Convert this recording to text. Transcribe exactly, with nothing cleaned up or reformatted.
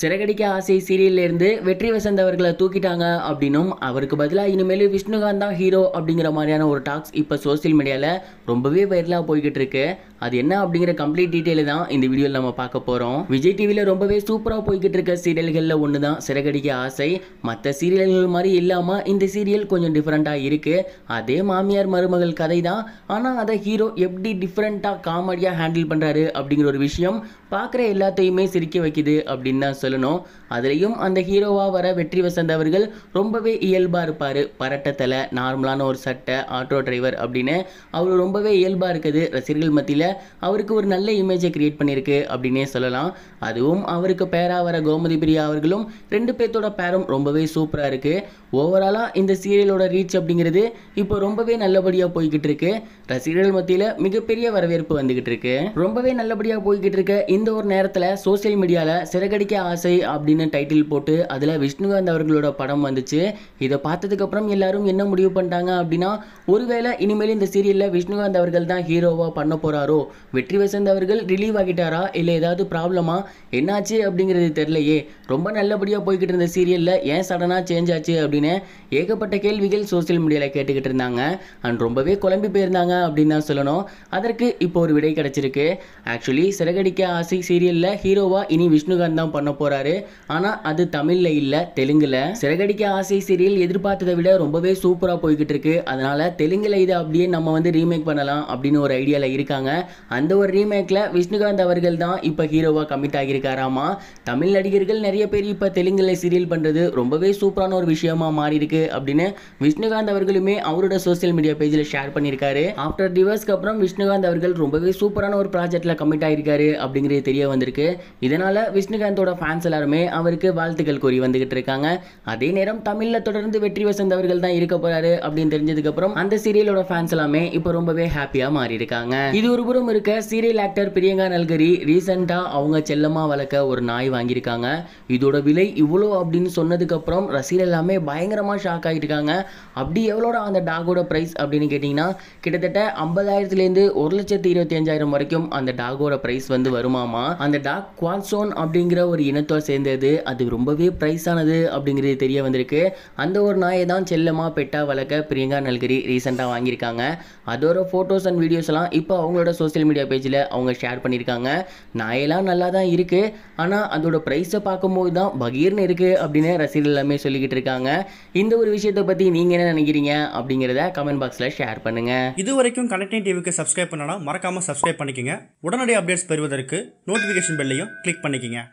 சிறகடிக்க ஆசை சீரியல்லிருந்து வெற்றி வசந்த் அவர்களை தூக்கிட்டாங்க அப்படின்னும் அவருக்கு பதிலாக இனிமேல் விஷ்ணுகாந்த் தான் ஹீரோ அப்படிங்கிற மாதிரியான ஒரு டாக்ஸ் இப்போ சோசியல் மீடியாவில் ரொம்பவே வைரலாக போய்கிட்டு இருக்கு. அது என்ன அப்படிங்கிற கம்ப்ளீட் டீட்டெயிலு தான் இந்த வீடியோவில் நம்ம பார்க்க போகிறோம். விஜய் டிவியில் ரொம்பவே சூப்பராக போய்கிட்டு இருக்க சீரியல்களில் ஒன்று தான் சிறகடிக்க ஆசை. மற்ற சீரியல்கள் மாதிரி இல்லாமல் இந்த சீரியல் கொஞ்சம் டிஃப்ரெண்ட்டாக இருக்குது. அதே மாமியார் மருமகள் கதை தான், ஆனால் அதை ஹீரோ எப்படி டிஃப்ரெண்ட்டாக காமெடியாக ஹேண்டில் பண்ணுறாரு அப்படிங்கிற ஒரு விஷயம் பார்க்குற எல்லாத்தையுமே சிரிக்க வைக்குது அப்படின்னு தான் சொல்லணும். அதுலேயும் அந்த ஹீரோவாக வர வெற்றி வசந்த் அவர்கள் ரொம்பவே இயல்பாக இருப்பார். பரட்டத்தில் நார்மலான ஒரு சட்டை, ஆட்டோ டிரைவர் அப்படின்னு அவர் ரொம்பவே இயல்பாக இருக்குது. ரசிகர்கள் மத்தியில் அவருக்கு ஒரு நல்ல இமேஜை கிரியேட் பண்ணியிருக்கு அப்படின்னே சொல்லலாம். அதுவும் அவருக்கு பேராக வர கோமதி பிரியா அவர்களும் ரெண்டு பேர்த்தோட பேரும் ரொம்பவே சூப்பராக இருக்குது. ஓவராலாக இந்த சீரியலோட ரீச் அப்படிங்கிறது இப்போ ரொம்பவே நல்லபடியாக போய்கிட்டு இருக்கு. ரசிகர்கள் மத்தியில் மிகப்பெரிய வரவேற்பு வந்துகிட்டு இருக்கு. ரொம்பவே நல்லபடியாக போய்கிட்டு இருக்க இந்த ஒரு நேரத்தில் சோசியல் மீடியாவில் சிறகடிக்க ஆசை அப்படின்னு டைட்டில் போட்டு அதில் விஷ்ணுகாந்த் அவர்களோட படம் வந்துச்சு. இதை பார்த்ததுக்கப்புறம் எல்லாரும் என்ன முடிவு பண்ணிட்டாங்க அப்படின்னா, ஒருவேளை இனிமேல் இந்த சீரியலில் விஷ்ணுகாந்த் அவர்கள் தான் ஹீரோவாக பண்ண போகிறாரோ, வெற்றி வசந்த் அவர்கள் ரிலீவ் ஆகிட்டாரா, இல்லை ஏதாவது ப்ராப்ளமா, என்னாச்சு அப்படிங்கிறது தெரியலையே, ரொம்ப நல்லபடியாக போய்கிட்டு இருந்த சீரியலில் ஏன் சடனாக சேஞ்ச் ஆச்சு அப்படின்னு ஏகப்பட்ட கேள்விகள் சோசியல் மீடியாவில் கேட்டுக்கிட்டு இருந்தாங்க. அண்ட் ரொம்பவே குழம்பி போயிருந்தாங்க அப்படின்னு தான் சொல்லணும். அதற்கு இப்போ ஒரு விடை கிடச்சிருக்கு. ஆக்சுவலி சிறகடிக்க ஆசை சீரியலில் ஹீரோவாக இனி விஷ்ணுகாந்த் தான் பண்ண போறாரு. ஆனா அது தமிழ்ல இல்ல, தெலுங்குல. சிறகடிக்க ஆசை சீரியல் எதிர்பார்த்ததை விட ரொம்பவே சூப்பரா போய்கிட்டு இருக்கு. அதனால தெலுங்குல இதை அப்படியே நம்ம வந்து ரீமேக் பண்ணலாம் அப்படின்னு ஒரு ஐடியால இருக்காங்க. அந்த ஒரு ரீமேக்ல விஷ்ணுகாந்த் அவர்கள் தான் இப்ப ஹீரோவா கமிட் ஆகியிருக்காராமா. தமிழ் நடிகர்கள் நிறைய பேர் இப்ப தெலுங்குல சீரியல் பண்றது ரொம்பவே சூப்பரான ஒரு விஷயமா மாறி இருக்கு அப்படின்னு விஷ்ணுகாந்த் அவர்களுமே அவரோட சோசியல் மீடியா பேஜ்ல ஷேர் பண்ணியிருக்காரு. ஆஃப்டர் டிவோர்ஸ்க்கு அப்புறம் விஷ்ணுகாந்த் அவர்கள் ரொம்பவே சூப்பரான ஒரு ப்ராஜெக்ட்ல கமிட் ஆகியிருக்காரு அப்படிங்கிறது தெரிய வந்திருக்கு. இதனால விஷ்ணுகாந்தோட ஃபேன்ஸ் எல்லாருமே அவருக்கு வாழ்த்துக்கள் கூறி வந்துகிட்டு இருக்காங்க. அதே நேரம் தமிழ்ல தொடர்ந்து வெற்றி வசந்த் அவர்கள் தான் இருக்க போறாரு அப்படின்னு தெரிஞ்சதுக்கு அப்புறம் அந்த சீரியலோட ஃபேன்ஸ் எல்லாமே இப்போ ரொம்பவே ஹாப்பியா மாறி இருக்காங்க. இது ஒரு புறம் இருக்க சீரியல் ஆக்டர் பிரியங்கா நல்கிரி ரீசெண்டா அவங்க செல்லமா வளர்க்க ஒரு நாய் வாங்கியிருக்காங்க. இதோட விலை இவ்வளோ அப்படின்னு சொன்னதுக்கு அப்புறம் ரசிகர் எல்லாமே பயங்கரமா ஷாக் ஆகிருக்காங்க. அப்படி எவ்வளோட அந்த டாகோட பிரைஸ் அப்படின்னு கேட்டீங்கன்னா, கிட்டத்தட்ட ஐம்பதாயிரத்துலேருந்து ஒரு லட்சத்தி இருபத்தி அஞ்சாயிரம் வரைக்கும் அந்த டாகோட பிரைஸ் வந்து வருமாமா. அந்த டாக் குவான்சோன் அப்படிங்கிற ஒரு இனத்தோடு சேர்ந்தது. அது ரொம்பவே ப்ரைஸானது அப்படிங்கிறது தெரிய வந்திருக்கு. அந்த ஒரு நாயை தான் செல்லமாக பெட்டா வளர்க்க பிரியங்கா நல்கிரி ரீசெண்டாக வாங்கியிருக்காங்க. அதோட ஃபோட்டோஸ் அண்ட் வீடியோஸ்லாம் இப்போ அவங்களோட சோசியல் மீடியா பேஜில் அவங்க ஷேர் பண்ணியிருக்காங்க. நாயெல்லாம் நல்லா தான் இருக்குது, ஆனால் அதோட ப்ரைஸை பார்க்கும்போது தான் பகீர்னு இருக்குது அப்படின்னு ரசிகர்கள் எல்லாமே சொல்லிக்கிட்டு இருக்காங்க. இந்த ஒரு விஷயத்தை பற்றி நீங்கள் என்ன நினைக்கிறீங்க அப்படிங்கிறத கமெண்ட் பாக்ஸில் ஷேர் பண்ணுங்கள். இது வரைக்கும் கனெக்டிங் டிவிக்கு சப்ஸ்கிரைப் பண்ணனா மறக்காமல் சப்ஸ்கிரைப் பண்ணிக்கோங்க. உடனடி அப்டேட்ஸ் பெறுவதற்கு நோட்டிஃபிகேஷன் பெல்லையும் கிளிக் பண்ணிக்கோங்க.